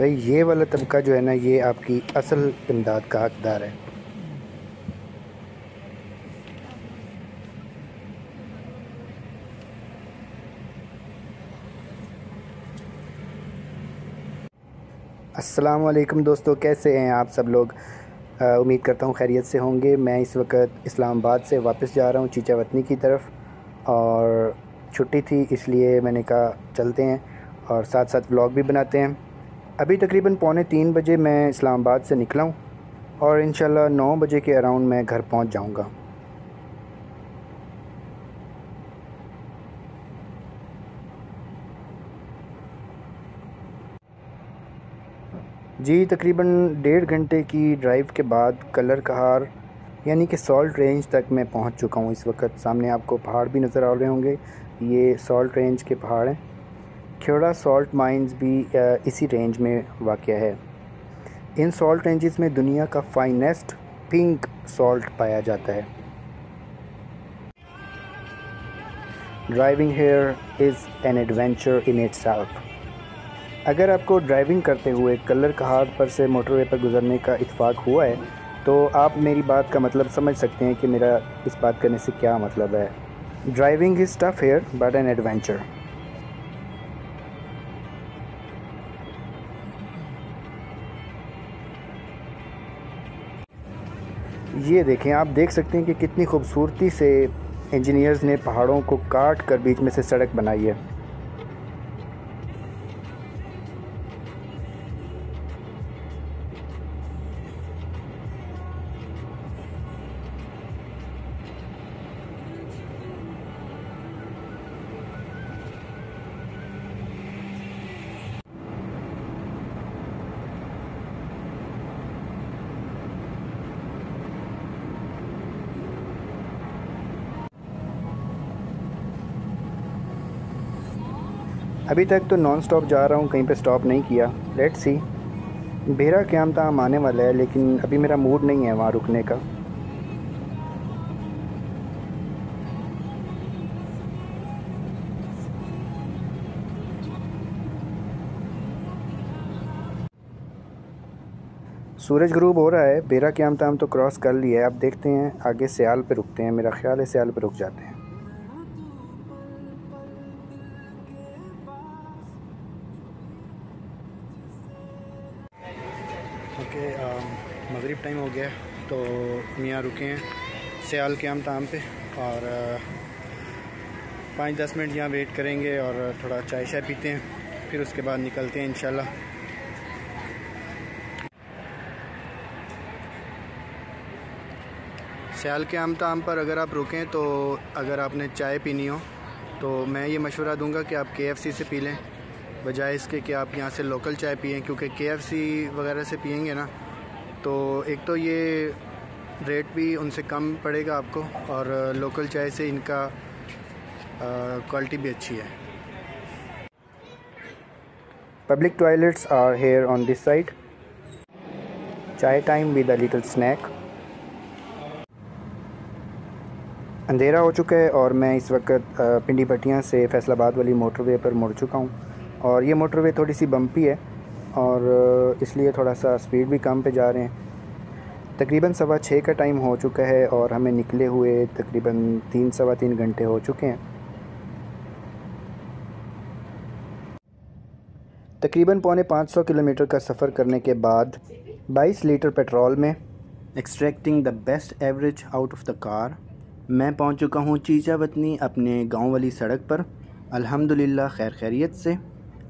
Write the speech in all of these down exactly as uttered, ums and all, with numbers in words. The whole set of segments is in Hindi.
भाई ये वाला तबका जो है ना ये आपकी असल इमदाद का हकदार है। अस्सलाम वालेकुम दोस्तों, कैसे हैं आप सब लोग? आ, उम्मीद करता हूँ खैरियत से होंगे। मैं इस वक्त इस्लामाबाद से वापस जा रहा हूँ चीचावतनी की तरफ, और छुट्टी थी इसलिए मैंने कहा चलते हैं और साथ साथ व्लॉग भी बनाते हैं। अभी तकरीबन पौने तीन बजे मैं इस्लामाबाद से निकला हूँ और इंशाल्लाह नौ बजे के अराउंड मैं घर पहुँच जाऊँगा। जी तकरीबन डेढ़ घंटे की ड्राइव के बाद कलर कहार यानी कि सॉल्ट रेंज तक मैं पहुंच चुका हूं। इस वक्त सामने आपको पहाड़ भी नज़र आ रहे होंगे, ये सॉल्ट रेंज के पहाड़ हैं। खेवड़ा सॉल्ट माइंस भी इसी रेंज में वाक़ है। इन सॉल्ट रेंजेस में दुनिया का फाइनेस्ट पिंक सॉल्ट पाया जाता है। Driving here is an adventure in itself. अगर आपको ड्राइविंग करते हुए कल्लर कहार पर से मोटरवे पर गुजरने का इत्तेफाक हुआ है तो आप मेरी बात का मतलब समझ सकते हैं कि मेरा इस बात करने से क्या मतलब है। Driving is tough here but an adventure. ये देखें, आप देख सकते हैं कि कितनी खूबसूरती से इंजीनियर्स ने पहाड़ों को काट कर बीच में से सड़क बनाई है। अभी तक तो नॉन स्टॉप जा रहा हूँ, कहीं पे स्टॉप नहीं किया। लेट्स सी, भेरा क्याम ताम आने वाला है लेकिन अभी मेरा मूड नहीं है वहाँ रुकने का। सूरज ग्रूब हो रहा है, भेरा क्याम ताम तो क्रॉस कर लिया है। अब देखते हैं आगे सियाल पे रुकते हैं, मेरा ख्याल है सियाल पे रुक जाते हैं। ओके okay, मगरिब टाइम हो गया तो हम यहाँ रुके हैं सियाल के आम ताम पे, और पाँच दस मिनट यहाँ वेट करेंगे और थोड़ा चाय शाय पीते हैं, फिर उसके बाद निकलते हैं इंशाल्लाह। सियाल के आम ताम पर अगर आप रुकें तो अगर आपने चाय पीनी हो तो मैं ये मशवरा दूंगा कि आप के एफ सी से पी लें बजाय इसके कि आप यहाँ से लोकल चाय पिएं, क्योंकि के एफ सी वगैरह से पियेंगे ना तो एक तो ये रेट भी उनसे कम पड़ेगा आपको, और लोकल चाय से इनका क्वालिटी भी अच्छी है। Public toilets are here on this side. Chai time with a little snack. अंधेरा हो चुका है और मैं इस वक्त पिंडी भटिया से फैसलाबाद वाली मोटरवे पर मुड़ चुका हूँ, और ये मोटरवे थोड़ी सी बम्पी है और इसलिए थोड़ा सा स्पीड भी कम पे जा रहे हैं। तकरीबन सवा छः का टाइम हो चुका है और हमें निकले हुए तकरीबन तीन सवा तीन घंटे हो चुके हैं। तकरीबन पौने पाँच सौ किलोमीटर का सफ़र करने के बाद बाईस लीटर पेट्रोल में extracting the best average out of the car मैं पहुंच चुका हूं चीचावतनी अपने गाँव वाली सड़क पर। अल्हम्दुलिल्लाह खैर खैरियत से।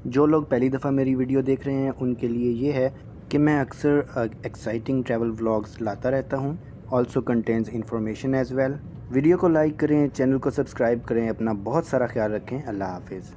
जो लोग पहली दफ़ा मेरी वीडियो देख रहे हैं उनके लिए ये है कि मैं अक्सर एक्साइटिंग ट्रैवल व्लॉग्स लाता रहता हूँ। Also contains information as well. Video को लाइक करें, चैनल को सब्सक्राइब करें, अपना बहुत सारा ख्याल रखें। अल्लाह हाफिज़।